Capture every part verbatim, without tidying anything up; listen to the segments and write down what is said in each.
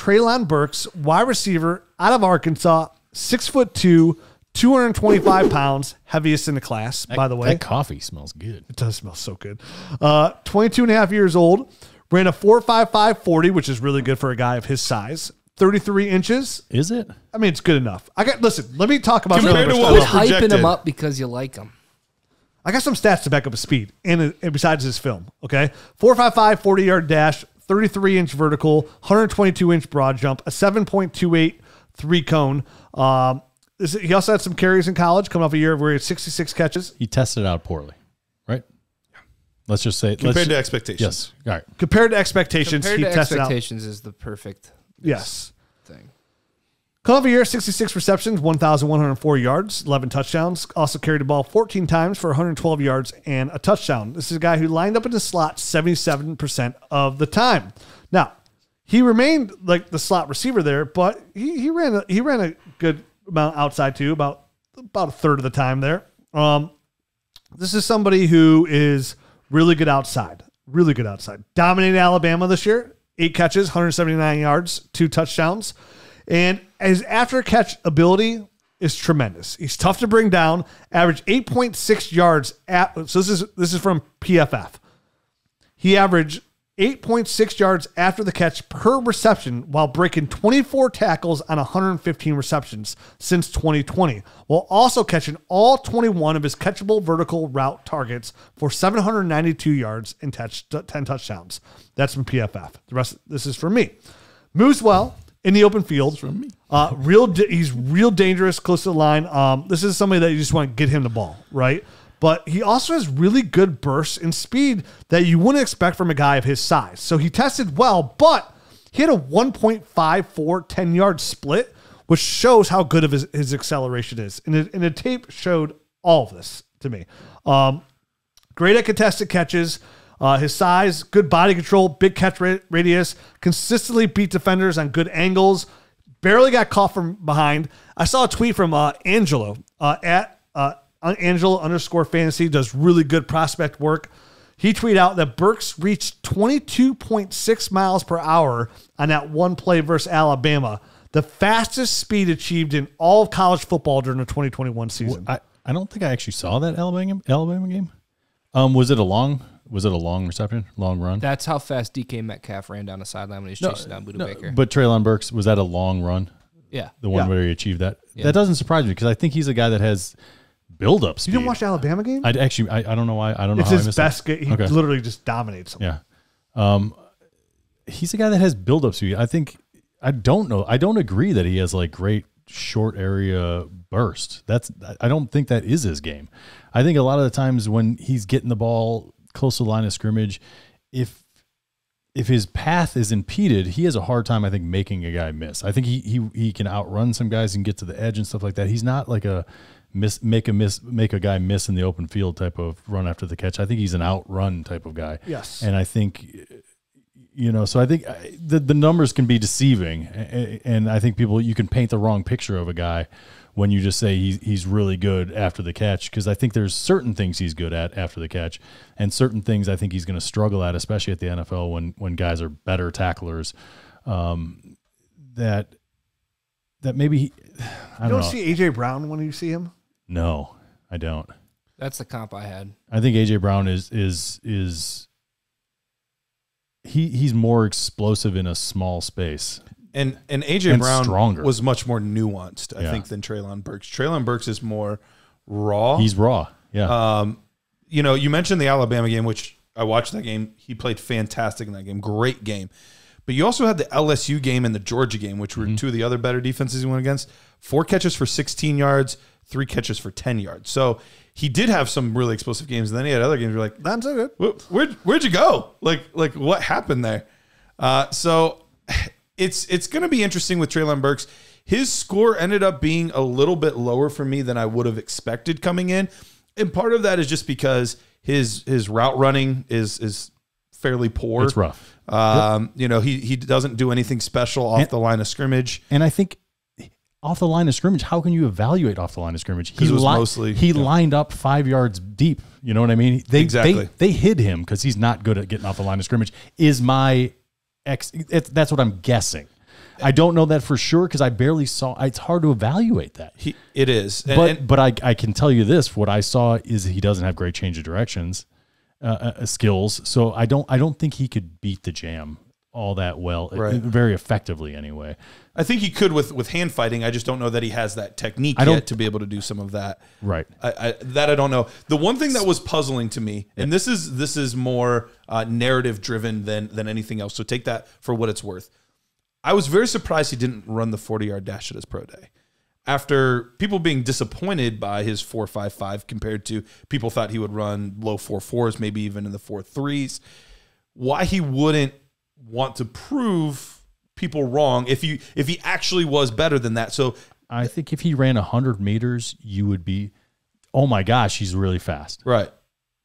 Treylon Burks, wide receiver out of Arkansas, six foot two, two hundred twenty-five pounds, heaviest in the class, that, by the way. That coffee smells good. It does smell so good. Uh, twenty-two and a half years old, ran a four five five forty, which is really good for a guy of his size. thirty-three inches. Is it? I mean, it's good enough. I got, listen, let me talk about some other stuff. You're hyping him up because you like him. I got some stats to back up his speed, and, and besides his film, okay? four five five, forty-yard dash, thirty-three inch vertical, one hundred twenty-two inch broad jump, a seven point two eight three cone. Um, is it, he also had some carries in college, coming off a year where he had sixty-six catches. He tested out poorly, right? Yeah. Let's just say compared to expectations. Yes. All right. Compared to expectations, compared he to tested expectations out. Is the perfect yes thing. Coming off a year, sixty-six receptions, one thousand one hundred four yards, eleven touchdowns. Also carried the ball fourteen times for one hundred twelve yards and a touchdown. This is a guy who lined up in the slot seventy-seven percent of the time. Now, he remained like the slot receiver there, but he, he ran a, he ran a good amount outside too, about about a third of the time there. Um, this is somebody who is really good outside, really good outside. Dominated Alabama this year, eight catches, one hundred seventy-nine yards, two touchdowns. And his after-catch ability is tremendous. He's tough to bring down. Averaged eight point six yards at. So this is this is from P F F. He averaged eight point six yards after the catch per reception, while breaking twenty-four tackles on one hundred fifteen receptions since twenty twenty, while also catching all twenty-one of his catchable vertical route targets for seven hundred ninety-two yards and touch, ten touchdowns. That's from P F F. The rest. This is from me. Moves well in the open field. From me. Uh, real he's real dangerous close to the line. Um, this is somebody that you just want to get him the ball, right? But he also has really good bursts and speed that you wouldn't expect from a guy of his size. So he tested well, but he had a one point five four ten-yard split, which shows how good of his, his acceleration is. And, it, and the tape showed all of this to me. Um, great at contested catches. Uh, his size, good body control, big catch radius, consistently beat defenders on good angles, barely got caught from behind. I saw a tweet from uh, Angelo uh, at uh, Angelo underscore fantasy, does really good prospect work. He tweeted out that Burks reached twenty-two point six miles per hour on that one play versus Alabama, the fastest speed achieved in all of college football during the twenty twenty-one season. Well, I, I don't think I actually saw that Alabama, Alabama game. Um, was it a long... Was it a long reception, long run? That's how fast D K Metcalf ran down the sideline when he was no, chasing down Buda no, Baker. But Treylon Burks, was that a long run? Yeah. The one yeah. where he achieved that? Yeah. That doesn't surprise me because I think he's a guy that has build-up speed. You didn't watch the Alabama game? I'd actually, I, I don't know why. I don't it's know how I missed that. It's his best game. He okay. literally just dominates him. Yeah. Um, he's a guy that has build-up speed. I think, I don't know. I don't agree that he has like great short area burst. That's, I don't think that is his game. I think a lot of the times when he's getting the ball close to the line of scrimmage, if if his path is impeded, he has a hard time, I think, making a guy miss. I think he he he can outrun some guys and get to the edge and stuff like that. He's not like a miss make a miss make a guy miss in the open field type of run after the catch. I think he's an outrun type of guy. Yes, and I think you know. So I think the the numbers can be deceiving, and I think people you can paint the wrong picture of a guy when you just say he's, he's really good after the catch, because I think there's certain things he's good at after the catch and certain things I think he's going to struggle at, especially at the N F L when when guys are better tacklers. Um, that that maybe he, I don't, you don't know. See A J Brown when you see him? No, I don't. That's the comp I had. I think A J Brown is is is he he's more explosive in a small space. And and A J and Brown stronger. was much more nuanced, I yeah. think, than Treylon Burks. Treylon Burks is more raw. He's raw, yeah. Um, you know, you mentioned the Alabama game, which I watched that game. He played fantastic in that game, great game. But you also had the L S U game and the Georgia game, which were mm-hmm. two of the other better defenses he went against. Four catches for sixteen yards, three catches for ten yards. So he did have some really explosive games, and then he had other games. You're like, that's so good. Where, where'd where'd you go? Like like what happened there? Uh, so. It's it's going to be interesting with Treylon Burks. His score ended up being a little bit lower for me than I would have expected coming in, and part of that is just because his his route running is is fairly poor. It's rough. Um, yep. You know, he he doesn't do anything special off and, the line of scrimmage. And I think off the line of scrimmage, how can you evaluate off the line of scrimmage? He was mostly he yeah. lined up five yards deep. You know what I mean? They, exactly. They, they hid him because he's not good at getting off the line of scrimmage. Is my Ex, it, that's what I'm guessing. I don't know that for sure because I barely saw. It's hard to evaluate that. He, it is. And, but and, but I, I can tell you this. What I saw is he doesn't have great change of directions uh, uh, skills. So I don't I don't think he could beat the jam all that well, right. very effectively anyway. I think he could with, with hand fighting. I just don't know that he has that technique yet to be able to do some of that. Right. I, I, that I don't know. The one thing that was puzzling to me, and this is this is more uh, narrative driven than, than anything else, so take that for what it's worth. I was very surprised he didn't run the forty-yard dash at his pro day. After people being disappointed by his four five five compared to people thought he would run low four fours, maybe even in the four threes, why he wouldn't want to prove people wrong if you if he actually was better than that. So I think if he ran one hundred meters, you would be, oh my gosh, he's really fast. Right.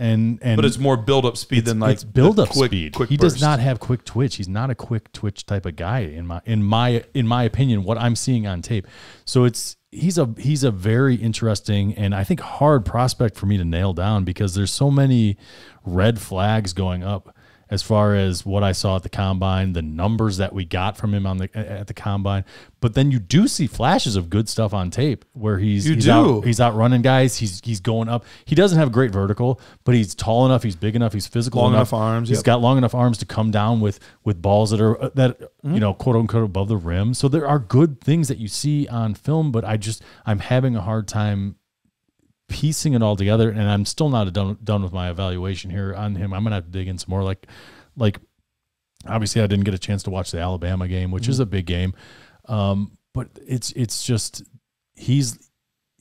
And, and but it's more build-up speed than like it's build-up speed. Quick he burst. does not have quick twitch. He's not a quick twitch type of guy in my in my in my opinion. What I'm seeing on tape, so it's he's a he's a very interesting and I think hard prospect for me to nail down because there's so many red flags going up as far as what I saw at the combine, the numbers that we got from him on the at the combine. But then you do see flashes of good stuff on tape where he's you he's, do. Out, he's out running guys. He's he's going up. He doesn't have great vertical, but he's tall enough. He's big enough. He's physical long enough. enough arms. He's yep. got long enough arms to come down with with balls that are that mm-hmm. you know quote unquote above the rim. So there are good things that you see on film, but I just I'm having a hard time piecing it all together, and I'm still not done done with my evaluation here on him. I'm gonna have to dig in some more. Like, like obviously I didn't get a chance to watch the Alabama game, which mm-hmm. is a big game, um, but it's it's just he's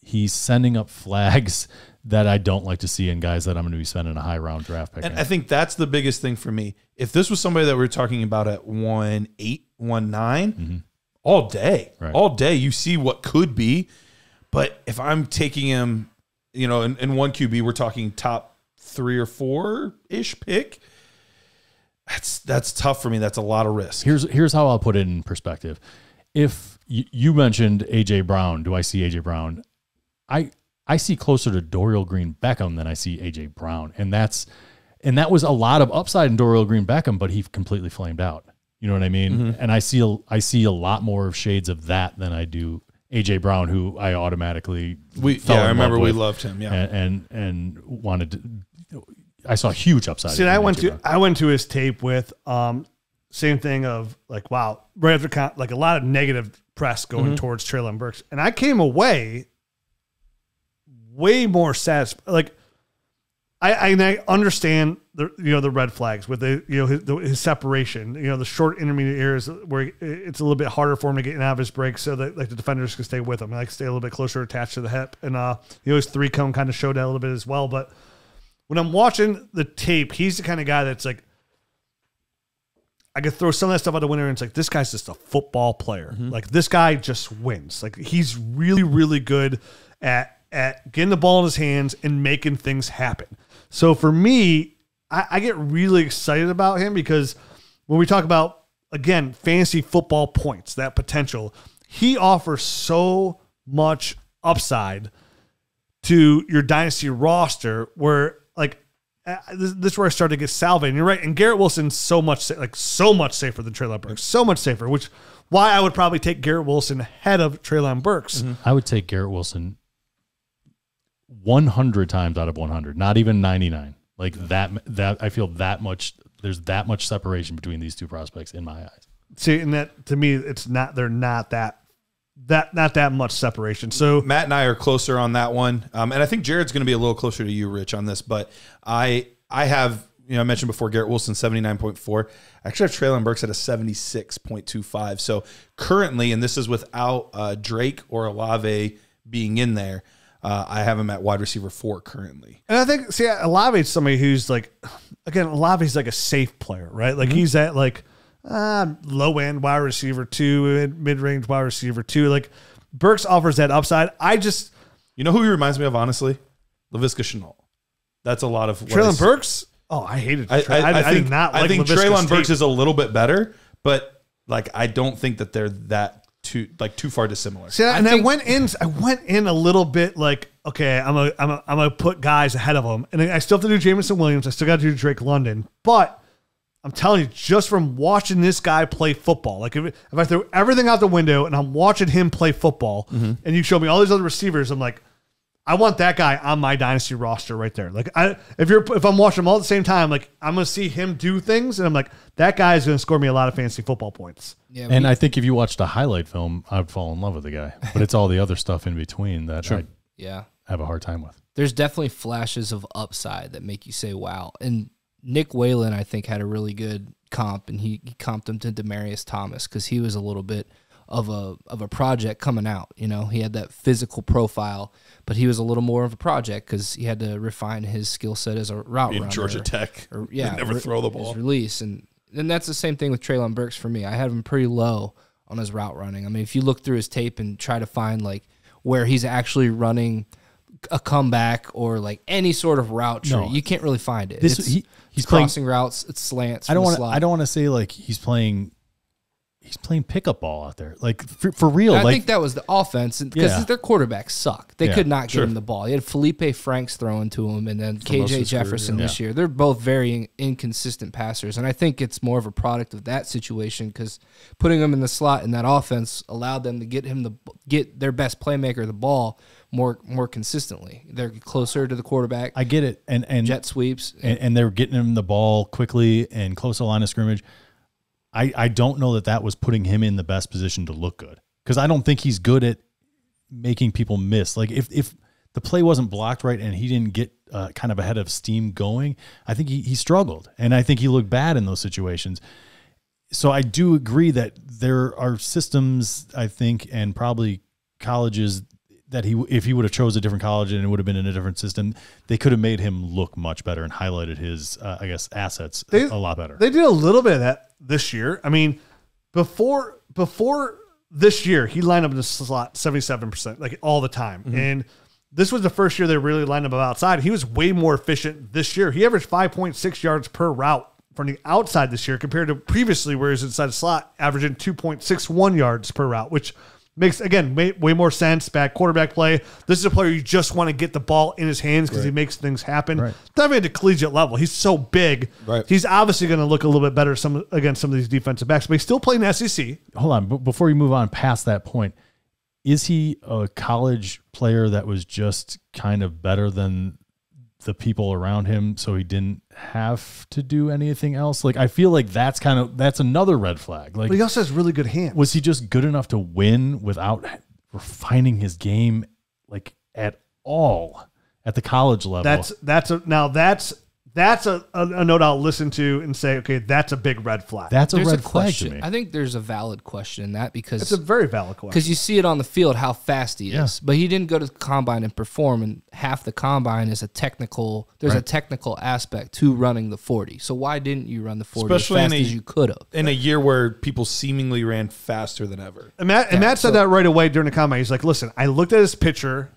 he's sending up flags that I don't like to see in guys that I'm going to be spending a high round draft pick. And at. I think that's the biggest thing for me. If this was somebody that we were talking about at one eight one nine, mm-hmm. all day, right. all day, you see what could be. But if I'm taking him. You know, in, in one Q B, we're talking top three or four-ish pick. That's that's tough for me. That's a lot of risk. Here's here's how I'll put it in perspective. If you, you mentioned A J Brown, do I see A J Brown? I I see closer to Dorial Green Beckham than I see A J Brown, and that's and that was a lot of upside in Dorial Green Beckham, but he completely flamed out. You know what I mean? Mm-hmm. And I see a, I see a lot more shades of that than I do. A J Brown, who I automatically we fell yeah, I remember we loved him, yeah, and and, and wanted to, I saw huge upside. See, I went to I went to his tape with um same thing of like wow right after like a lot of negative press going mm-hmm. towards Treylon Burks, and I came away way more satisfied. Like I I understand the you know the red flags with the you know his, the, his separation, you know the short intermediate areas where it's a little bit harder for him to get in out of his break, so that like the defenders can stay with him, like stay a little bit closer attached to the hip, and uh you know his three cone kind of showed that a little bit as well. But when I'm watching the tape, he's the kind of guy that's like I could throw some of that stuff out the window, and it's like this guy's just a football player, mm-hmm. like this guy just wins, like he's really really good at at getting the ball in his hands and making things happen. So for me, I, I get really excited about him because when we talk about, again, fantasy football points, that potential, he offers so much upside to your dynasty roster where, like, uh, this, this is where I started to get salivating. You're right. And Garrett Wilson's so much, like, so much safer than Treylon Burks. So much safer, which why I would probably take Garrett Wilson ahead of Treylon Burks. Mm-hmm. I would take Garrett Wilson one hundred times out of one hundred, not even ninety-nine. Like that, that I feel that much. There's that much separation between these two prospects in my eyes. See, and that to me, it's not. They're not that, that not that much separation. So Matt and I are closer on that one, um, and I think Jared's going to be a little closer to you, Rich, on this. But I, I have, you know, I mentioned before Garrett Wilson seventy-nine point four. I actually have Treylon Burks at a seventy-six point two five. So currently, and this is without uh, Drake or Olave being in there. Uh, I have him at wide receiver four currently. And I think, see, Olave is somebody who's like, again, Olave's like a safe player, right? Like mm-hmm. he's at like uh, low end wide receiver two, mid range wide receiver two. Like Burks offers that upside. I just, you know who he reminds me of, honestly? Laviska Shenault. That's a lot of Treylon Burks. Oh, I hated. I, I, I, I, I think did not. Like I think Treylon Burks is a little bit better, but like I don't think that they're that. Too like too far dissimilar. See, and I, think, I went in. I went in a little bit like, okay, I'm a, I'm a, I'm gonna put guys ahead of them, and I still have to do Jamison Williams. I still got to do Drake London, but I'm telling you, just from watching this guy play football, like if, if I throw everything out the window and I'm watching him play football, mm-hmm. and you show me all these other receivers, I'm like, I want that guy on my dynasty roster right there. Like, I, if you're, if I'm watching them all at the same time, like I'm going to see him do things, and I'm like, that guy is going to score me a lot of fantasy football points. Yeah, and I think if you watched a highlight film, I'd fall in love with the guy. But it's all the other stuff in between that sure. I yeah. have a hard time with. There's definitely flashes of upside that make you say, wow. And Nick Whalen, I think, had a really good comp, and he, he comped him to Demaryius Thomas because he was a little bit of a of a project coming out. You know, he had that physical profile, but he was a little more of a project because he had to refine his skill set as a route runner. In Georgia Tech, or, yeah, never throw the ball. His release, and and that's the same thing with Treylon Burks for me. I had him pretty low on his route running. I mean, if you look through his tape and try to find like where he's actually running a comeback or like any sort of route tree, no, you can't really find it. This, it's, he, he's it's playing, crossing routes, it's slants. I don't want. I don't want to say like he's playing. He's playing pickup ball out there. Like, for, for real. I like, think that was the offense because yeah. their quarterbacks suck. They yeah, could not sure. get him the ball. You had Felipe Franks throwing to him, and then K J Jefferson career, yeah. this year. They're both very inconsistent passers, and I think it's more of a product of that situation because putting him in the slot in that offense allowed them to get him the get their best playmaker the ball more more consistently. They're closer to the quarterback. I get it. And, and jet sweeps. And, and, and they're getting him the ball quickly and close to the line of scrimmage. I, I don't know that that was putting him in the best position to look good, because I don't think he's good at making people miss. Like, if, if the play wasn't blocked right and he didn't get uh, kind of a head of steam going, I think he, he struggled, and I think he looked bad in those situations. So I do agree that there are systems, I think, and probably colleges that he, if he would have chose a different college and it would have been in a different system, they could have made him look much better and highlighted his, uh, I guess, assets they, a lot better. They did a little bit of that this year. I mean, before before this year, he lined up in the slot seventy-seven percent, like all the time. Mm-hmm. And this was the first year they really lined him up outside. He was way more efficient this year. He averaged five point six yards per route from the outside this year compared to previously where he was inside the slot, averaging two point six one yards per route, which makes, again, way, way more sense. Back quarterback play. This is a player you just want to get the ball in his hands because right. he makes things happen. Right. Not even at the collegiate level. He's so big. Right. He's obviously going to look a little bit better some against some of these defensive backs, but he's still playing S E C. Hold on. But before you move on past that point, is he a college player that was just kind of better than the people around him, so he didn't have to do anything else? Like, I feel like that's kind of, that's another red flag. Like, but he also has really good hands. Was he just good enough to win without refining his game, like, at all at the college level? That's, that's a, now that's, that's a, a, a note I'll listen to and say, okay, that's a big red flag. That's a there's red a flag question. To me. I think there's a valid question in that, because it's a very valid question, because you see it on the field how fast he yeah. is, but he didn't go to the combine and perform. And half the combine is a technical. There's right. a technical aspect to running the forty. So why didn't you run the forty Especially as fast a, as you could have in a year where people seemingly ran faster than ever? And Matt, yeah, and Matt so, said that right away during the combine. He's like, "Listen, I looked at his picture,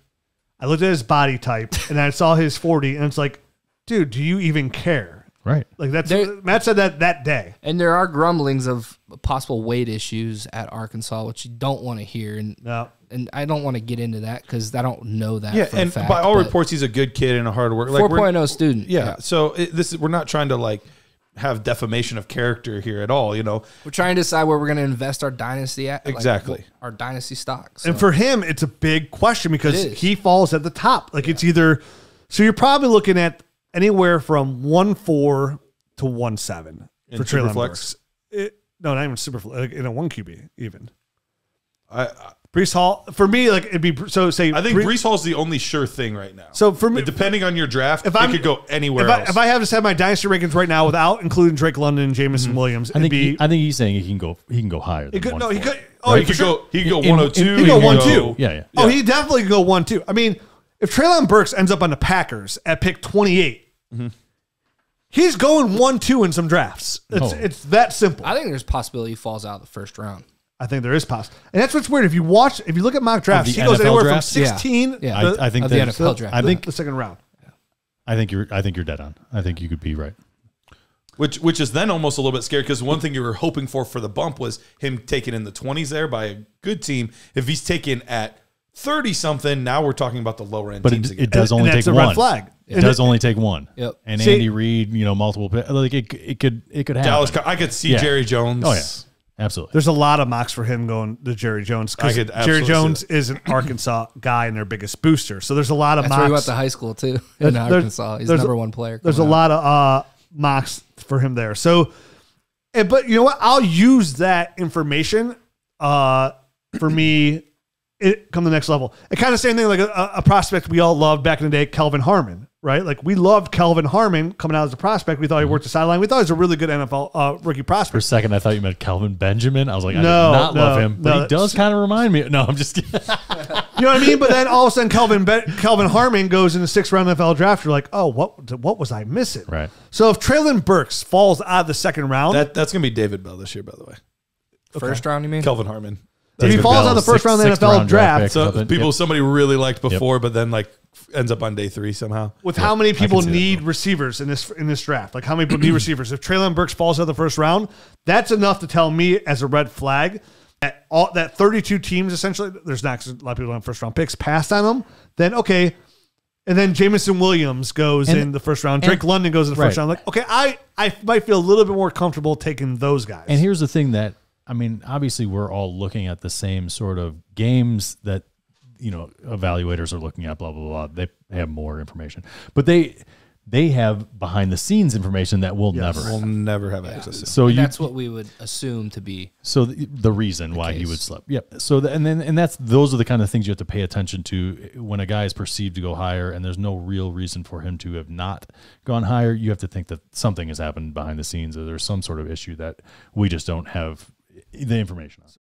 I looked at his body type, and I saw his forty, and it's like." Dude, do you even care? Right. Like, that's there, Matt said that that day. And there are grumblings of possible weight issues at Arkansas, which you don't want to hear. And no. and I don't want to get into that because I don't know that. Yeah, for and a fact, by all reports, he's a good kid and a hard worker. Like, four point oh student. Yeah. yeah. So it, this is, we're not trying to like have defamation of character here at all. You know, we're trying to decide where we're going to invest our dynasty at. Exactly. Like, our dynasty stocks. So. And for him, it's a big question because he falls at the top. Like yeah. it's either, so you're probably looking at anywhere from one four to one seven in for Treylon Burks. It, no, not even super like in a one Q B even. I, I Breece Hall for me, like it'd be so say. I think Breece, Breece Hall's the only sure thing right now. So for me, but depending on your draft, if I could go anywhere. If, else. I, if I have to have my dynasty rankings right now without including Drake London and Jamison mm-hmm. Williams, I think be, he, I think he's saying he can go. He can go higher. Than could, no, he could. Oh, right? he could sure. go. He could go one oh two. He could go one two. Yeah, yeah. Oh, yeah. he definitely could go one two. I mean. If Treylon Burks ends up on the Packers at pick twenty-eight, mm-hmm. he's going one two in some drafts. It's, oh. it's that simple. I think there's a possibility he falls out of the first round. I think there is possibility. And that's what's weird. If you watch, if you look at mock drafts, he goes anywhere drafts? From sixteen yeah. Yeah. The, I, I think of the N F L draft. I think the second round. Yeah. I think you're I think you're dead on. I think you could be right. Which which is then almost a little bit scary, because one thing you were hoping for for the bump was him taken in the twenties there by a good team. If he's taken at thirty something. Now we're talking about the lower end but teams. But it, it does and, only and take that's one a red flag. It and does it, only take one. Yep. And see, Andy Reid, you know, multiple. Like it, it could, it could happen. Dallas, I could see yeah. Jerry Jones. Oh yeah, absolutely. There's a lot of mocks for him going to Jerry Jones because Jerry Jones is an Arkansas guy and their biggest booster. So there's a lot of that's mocks. That's where he went to high school too in there's, Arkansas. He's number one player. There's a out. lot of uh, mocks for him there. So, but you know what? I'll use that information uh, for me. It come the next level. It kind of same thing like a, a prospect we all loved back in the day, Kelvin Harmon, right? Like we loved Kelvin Harmon coming out as a prospect. We thought he worked the sideline. We thought he was a really good N F L uh, rookie prospect. For a second, I thought you meant Kelvin Benjamin. I was like, no, I did not no, love him, but no, he does kind of remind me. No, I'm just kidding. You know what I mean? But then all of a sudden, Kelvin Be Kelvin Harmon goes in the sixth round N F L draft. You're like, oh, what what was I missing? Right. So if Traylon Burks falls out of the second round, that, that's gonna be David Bell this year, by the way. Okay. First round, you mean? Kelvin Harmon. If he falls out the first round of the N F L draft, so people somebody really liked before, but then like ends up on day three somehow. With how many people need receivers in this in this draft? Like how many people need receivers? If Traylon Burks falls out the first round, that's enough to tell me as a red flag that all that thirty-two teams essentially there's not a lot of people don't have first round picks passed on them. Then okay, and then Jamison Williams goes in the first round. Drake London goes in the first round. Like okay, I I might feel a little bit more comfortable taking those guys. And here's the thing that. I mean, obviously, we're all looking at the same sort of games that, you know, evaluators are looking at, blah, blah, blah. They have more information. But they they have behind-the-scenes information that we'll yes. never we'll have. We'll never have yeah. access to. So you, that's what we would assume to be. So the, the reason the why case. he would slip. Yep. So the, and then and that's those are the kind of things you have to pay attention to when a guy is perceived to go higher and there's no real reason for him to have not gone higher. You have to think that something has happened behind the scenes or there's some sort of issue that we just don't have the information on.